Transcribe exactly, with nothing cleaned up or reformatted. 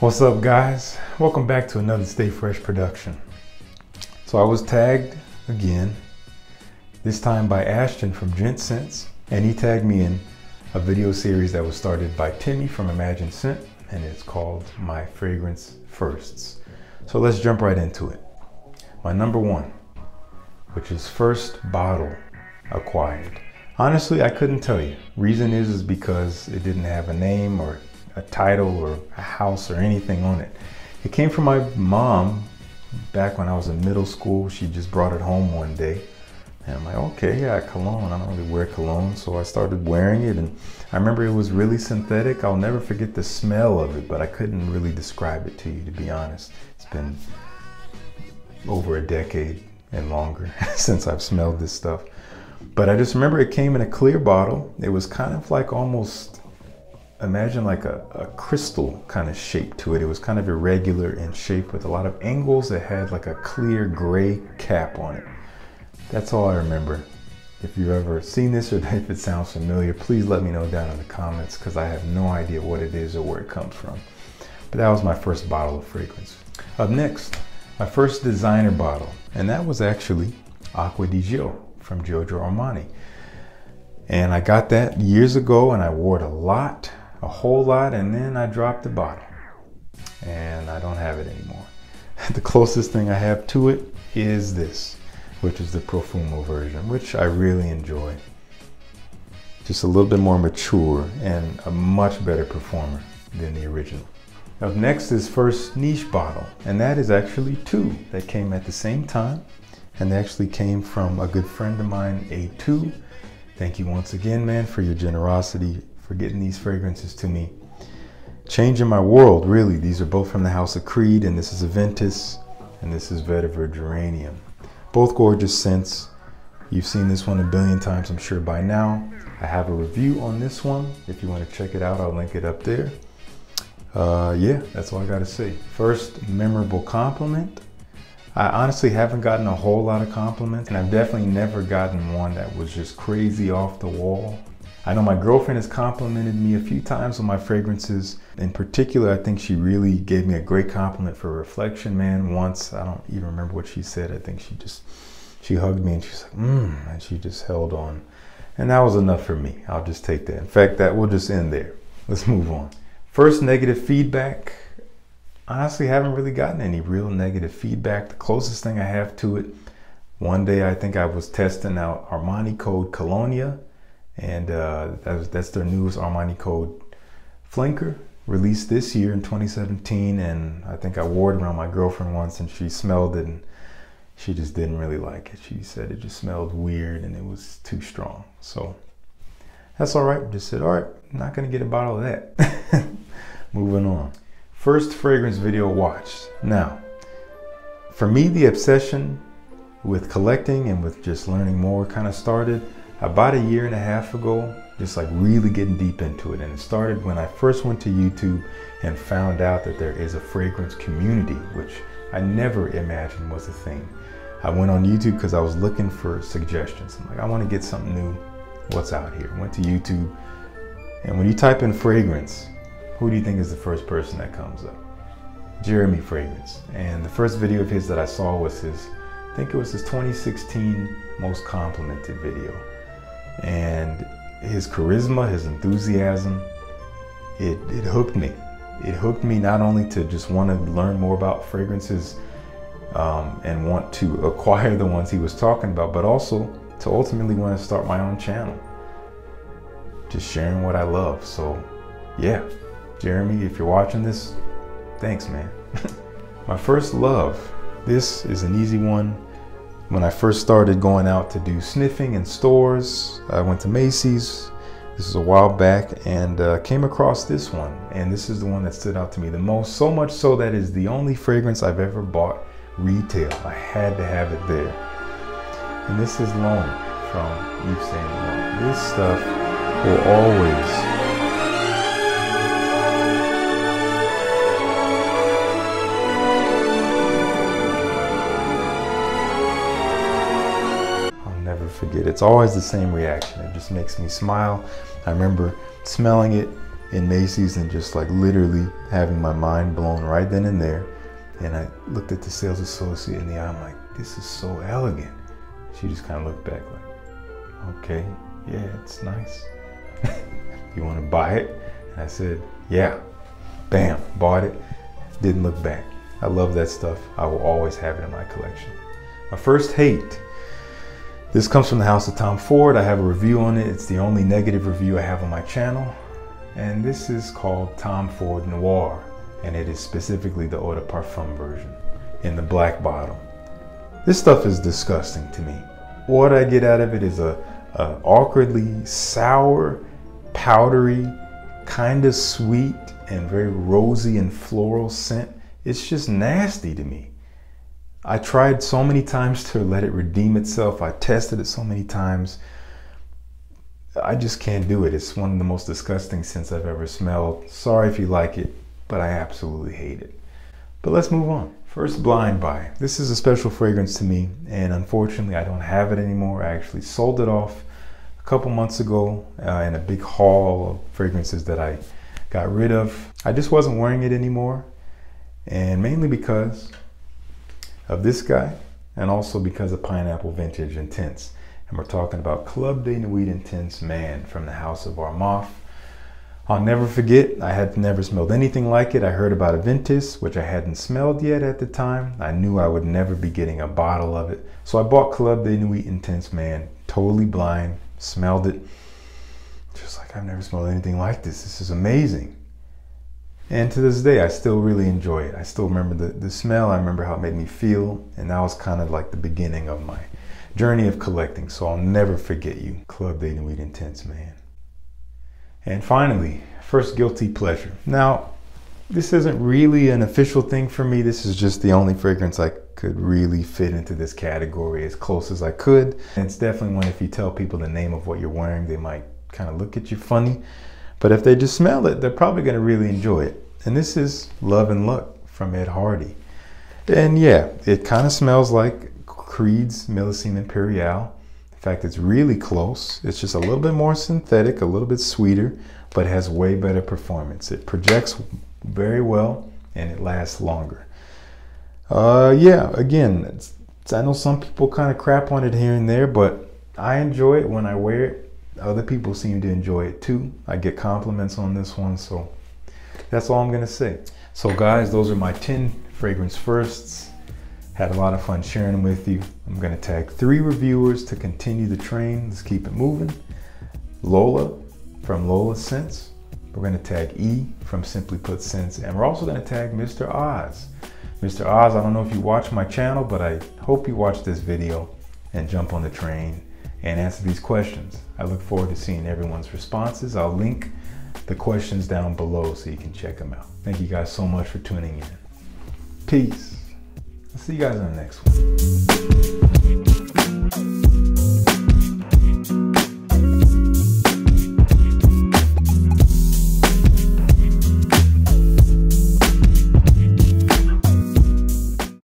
What's up, guys? Welcome back to another Stay Fresh production. So I was tagged again, this time by Ashton from Gent Scents, and he tagged me in a video series that was started by Timmy from Imagine Scent, and it's called My Fragrance Firsts. So let's jump right into it. My number one, which is first bottle acquired. Honestly, I couldn't tell you. Reason is, is because it didn't have a name or a title or a house or anything on it. It came from my mom back when I was in middle school. She just brought it home one day. And I'm like, okay, yeah, cologne. I don't really wear cologne. So I started wearing it. And I remember it was really synthetic. I'll never forget the smell of it, but I couldn't really describe it to you, to be honest. It's been over a decade and longer since I've smelled this stuff. But I just remember it came in a clear bottle. It was kind of like almost, imagine like a, a crystal kind of shape to it. It was kind of irregular in shape with a lot of angles. It had like a clear gray cap on it. That's all I remember. If you've ever seen this or if it sounds familiar, please let me know down in the comments because I have no idea what it is or where it comes from. But that was my first bottle of fragrance. Up next, my first designer bottle, and that was actually Acqua di Gio from Giorgio Armani. And I got that years ago and I wore it a lot, a whole lot, and then I dropped the bottle and I don't have it anymore. The closest thing I have to it is this, which is the Profumo version, which I really enjoy. Just a little bit more mature and a much better performer than the original. Up next is first niche bottle, and that is actually two that came at the same time, and they actually came from a good friend of mine, A two. Thank you once again, man, for your generosity, for getting these fragrances to me. Changing my world, really. These are both from the house of Creed, and this is Aventus, and this is Vetiver Geranium. Both gorgeous scents. You've seen this one a billion times, I'm sure, by now. I have a review on this one. If you want to check it out, I'll link it up there. Uh, yeah, that's all I got to say. First memorable compliment. I honestly haven't gotten a whole lot of compliments, and I've definitely never gotten one that was just crazy off the wall. I know my girlfriend has complimented me a few times on my fragrances. In particular, I think she really gave me a great compliment for Reflection Man once. I don't even remember what she said. I think she just, she hugged me and she's like, mmm, and she just held on. And that was enough for me. I'll just take that. In fact, that will just end there. Let's move on. First negative feedback. Honestly, haven't really gotten any real negative feedback. The closest thing I have to it, one day I think I was testing out Armani Code Colonia, and uh, that was, that's their newest Armani Code flanker, released this year in twenty seventeen, and I think I wore it around my girlfriend once and she smelled it and she just didn't really like it. She said it just smelled weird and it was too strong. So that's all right. Just said, all right, I'm not gonna get a bottle of that. Moving on. First fragrance video watched. Now, for me, the obsession with collecting and with just learning more kind of started about a year and a half ago, just like really getting deep into it. And it started when I first went to YouTube and found out that there is a fragrance community, which I never imagined was a thing. I went on YouTube because I was looking for suggestions. I'm like, I want to get something new. What's out here? Went to YouTube. And when you type in fragrance, who do you think is the first person that comes up? Jeremy Fragrance. And the first video of his that I saw was his, I think it was his twenty sixteen most complimented video. And his charisma, his enthusiasm, it, it hooked me. It hooked me not only to just want to learn more about fragrances um, and want to acquire the ones he was talking about, but also to ultimately want to start my own channel. Just sharing what I love. So yeah. Jeremy, if you're watching this, thanks, man. My first love. This is an easy one. When I first started going out to do sniffing in stores, I went to Macy's. This is a while back, and uh, came across this one. And this is the one that stood out to me the most, so much so that is the only fragrance I've ever bought retail. I had to have it there. And this is L'Homme from Yves Saint Laurent. This stuff will always forget. It's always the same reaction. It just makes me smile. I remember smelling it in Macy's and just like literally having my mind blown right then and there. And I looked at the sales associate in the eye, I'm like, this is so elegant. She just kind of looked back like, okay, yeah, it's nice. You want to buy it? And I said, yeah. Bam, bought it, didn't look back. I love that stuff. I will always have it in my collection. My first hate. This comes from the house of Tom Ford. I have a review on it. It's the only negative review I have on my channel. And this is called Tom Ford Noir. And it is specifically the Eau de Parfum version in the black bottle. This stuff is disgusting to me. What I get out of it is a, a awkwardly sour, powdery, kind of sweet, and very rosy and floral scent. It's just nasty to me. I tried so many times to let it redeem itself. I tested it so many times. I just can't do it. It's one of the most disgusting scents I've ever smelled. Sorry if you like it, but I absolutely hate it. But let's move on. First blind buy. This is a special fragrance to me, and unfortunately I don't have it anymore. I actually sold it off a couple months ago uh, in a big haul of fragrances that I got rid of. I just wasn't wearing it anymore, and mainly because of this guy, and also because of Pineapple Vintage Intense. And we're talking about Club de Nuit Intense Man from the house of Armaf. I'll never forget, I had never smelled anything like it. I heard about Aventus, which I hadn't smelled yet at the time. I knew I would never be getting a bottle of it. So I bought Club de Nuit Intense Man, totally blind, smelled it. Just like, I've never smelled anything like this. This is amazing. And to this day, I still really enjoy it. I still remember the, the smell. I remember how it made me feel. And that was kind of like the beginning of my journey of collecting. So I'll never forget you, Club de Nuit Intense Man. And finally, first guilty pleasure. Now, this isn't really an official thing for me. This is just the only fragrance I could really fit into this category as close as I could. And it's definitely one, if you tell people the name of what you're wearing, they might kind of look at you funny. But if they just smell it, they're probably going to really enjoy it. And this is Love and Luck from Ed Hardy. And yeah, it kind of smells like Creed's Millesime Imperiale. In fact, it's really close. It's just a little bit more synthetic, a little bit sweeter, but has way better performance. It projects very well, and it lasts longer. Uh, yeah, again, it's, it's, I know some people kind of crap on it here and there, but I enjoy it when I wear it. Other people seem to enjoy it too. I get compliments on this one, so that's all I'm gonna say. So guys, those are my ten fragrance firsts. Had a lot of fun sharing them with you. I'm gonna tag three reviewers to continue the train. Let's keep it moving. Lola from Lola Scents. We're gonna tag E from Simply Put Scents. And we're also gonna tag Mister Oz. Mister Oz, I don't know if you watch my channel, but I hope you watch this video and jump on the train and answer these questions. I look forward to seeing everyone's responses. I'll link the questions down below so you can check them out. Thank you guys so much for tuning in. Peace. I'll see you guys in the next one.